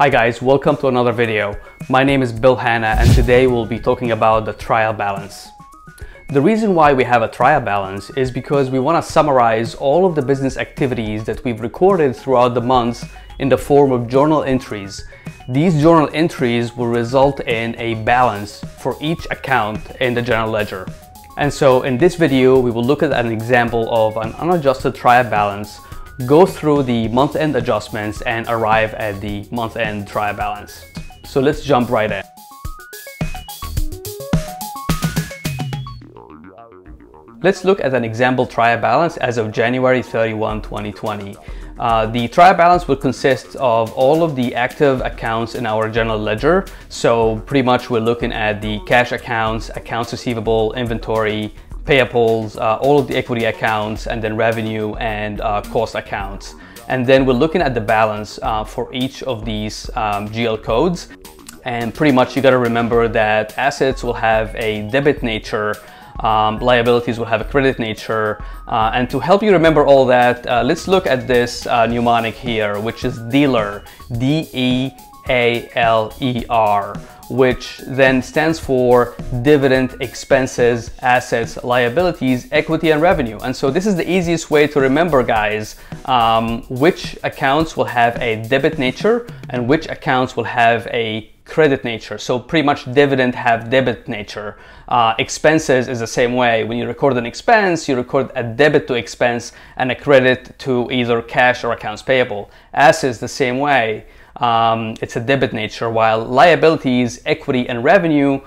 Hi guys, welcome to another video. My name is Bill Hanna and today we'll be talking about the trial balance. The reason why we have a trial balance is because we want to summarize all of the business activities that we've recorded throughout the months in the form of journal entries. These journal entries will result in a balance for each account in the general ledger. And so in this video, we will look at an example of an unadjusted trial balance, go through the month-end adjustments and arrive at the month-end trial balance. So let's jump right in. Let's look at an example trial balance as of January 31, 2020. The trial balance would consist of all of the active accounts in our general ledger. So pretty much we're looking at the cash accounts, accounts receivable, inventory, payables, all of the equity accounts, and then revenue and cost accounts. And then we're looking at the balance for each of these GL codes. And pretty much you gotta remember that assets will have a debit nature, liabilities will have a credit nature. And to help you remember all that, let's look at this mnemonic here, which is dealer, D-E-A-L-E-R, which then stands for dividend, expenses, assets, liabilities, equity, and revenue. And so this is the easiest way to remember, guys, which accounts will have a debit nature and which accounts will have a credit nature. So pretty much dividend have debit nature. Expenses is the same way. When you record an expense, you record a debit to expense and a credit to either cash or accounts payable. Assets the same way. It's a debit nature, while liabilities, equity, and revenue,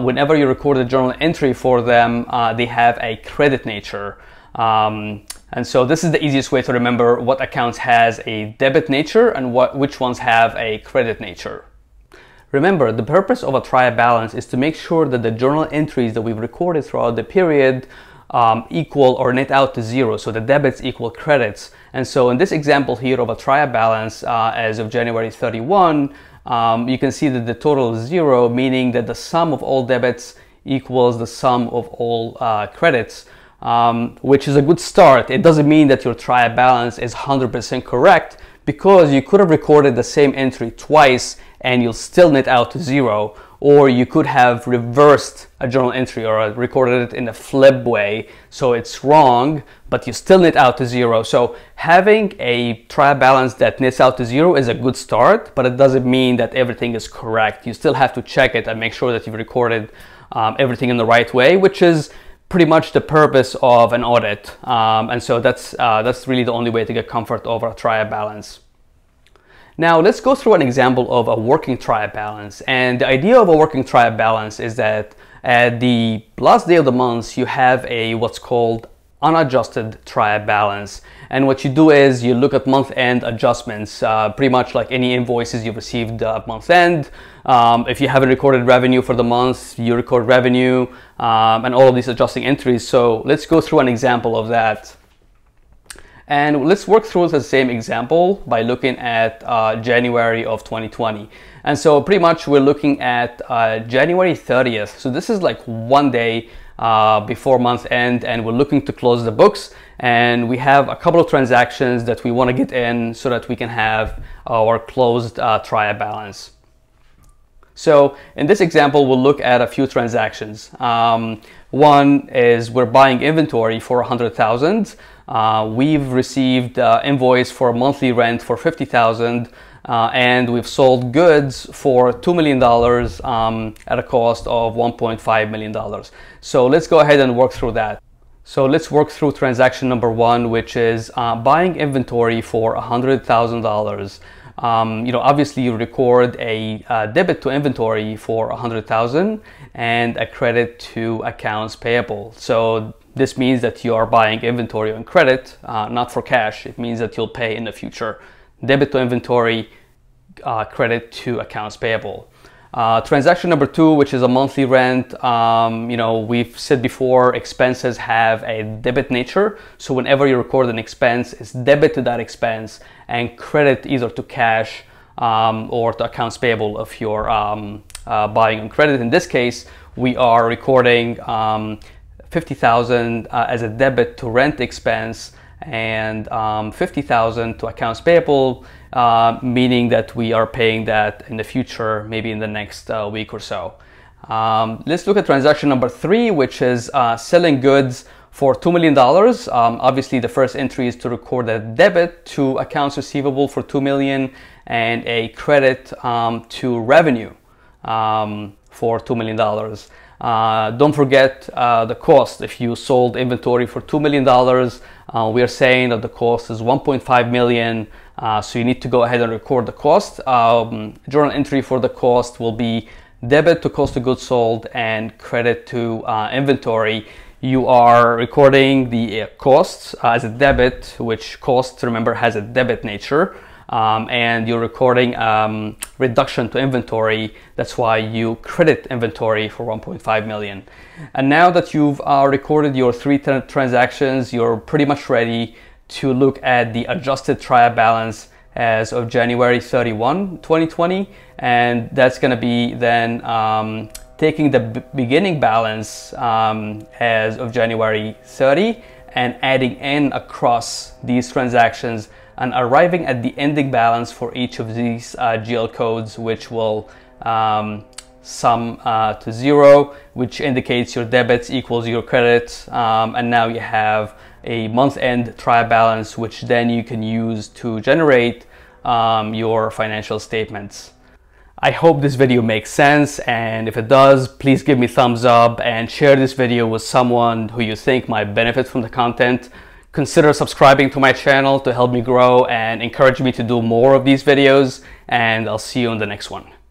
whenever you record a journal entry for them, they have a credit nature. And so this is the easiest way to remember what accounts has a debit nature and which ones have a credit nature. Remember, the purpose of a trial balance is to make sure that the journal entries that we've recorded throughout the period equal or net out to zero, so the debits equal credits. And so in this example here of a trial balance as of January 31, you can see that the total is zero, meaning that the sum of all debits equals the sum of all credits, which is a good start. It doesn't mean that your trial balance is 100% correct, because you could have recorded the same entry twice and you'll still net out to zero, or you could have reversed a journal entry or recorded it in a flip way, so it's wrong, but you still net out to zero. So having a trial balance that nets out to zero is a good start, but it doesn't mean that everything is correct. You still have to check it and make sure that you've recorded everything in the right way, which is pretty much the purpose of an audit. And so that's really the only way to get comfort over a trial balance. Now let's go through an example of a working trial balance. And the idea of a working trial balance is that at the last day of the month, you have a what's called unadjusted trial balance. And what you do is you look at month-end adjustments, pretty much like any invoices you've received at month-end. If you haven't recorded revenue for the month, you record revenue and all of these adjusting entries. So let's go through an example of that. And let's work through the same example by looking at January of 2020. And so pretty much we're looking at January 30th. So this is like one day before month end, and we're looking to close the books, and we have a couple of transactions that we want to get in so that we can have our closed trial balance. So in this example, we'll look at a few transactions. One is we're buying inventory for 100,000. We've received invoice for monthly rent for 50,000, and we've sold goods for $2 million at a cost of $1.5 million. So let's go ahead and work through that. So let's work through transaction number one, which is buying inventory for $100,000. You know, obviously you record a debit to inventory for $100,000 and a credit to accounts payable. So this means that you are buying inventory on credit, not for cash. It means that you'll pay in the future. Debit to inventory, credit to accounts payable. Transaction number two, which is a monthly rent. You know, we've said before, expenses have a debit nature. So whenever you record an expense, it's debit to that expense and credit either to cash or to accounts payable if you're buying on credit. In this case, we are recording 50,000 as a debit to rent expense and 50,000 to accounts payable. meaning that we are paying that in the future, maybe in the next week or so. Let's look at transaction number 3, which is selling goods for $2 million. Obviously, the first entry is to record a debit to accounts receivable for $2 million and a credit to revenue for $2 million. Don't forget the cost. If you sold inventory for $2 million, we are saying that the cost is $1.5 million. So you need to go ahead and record the cost. Journal entry for the cost will be debit to cost of goods sold and credit to inventory. You are recording the costs as a debit, which cost, remember, has a debit nature. And you're recording reduction to inventory. That's why you credit inventory for $1.5 million. And now that you've recorded your 3 transactions, you're pretty much ready to look at the adjusted trial balance as of January 31, 2020. And that's gonna be then taking the beginning balance as of January 30 and adding in across these transactions and arriving at the ending balance for each of these GL codes, which will sum to 0, which indicates your debits equals your credits. And now you have a month-end trial balance, which then you can use to generate your financial statements. I hope this video makes sense, and if it does, please give me a thumbs up and share this video with someone who you think might benefit from the content. Consider subscribing to my channel to help me grow and encourage me to do more of these videos, and I'll see you in the next one.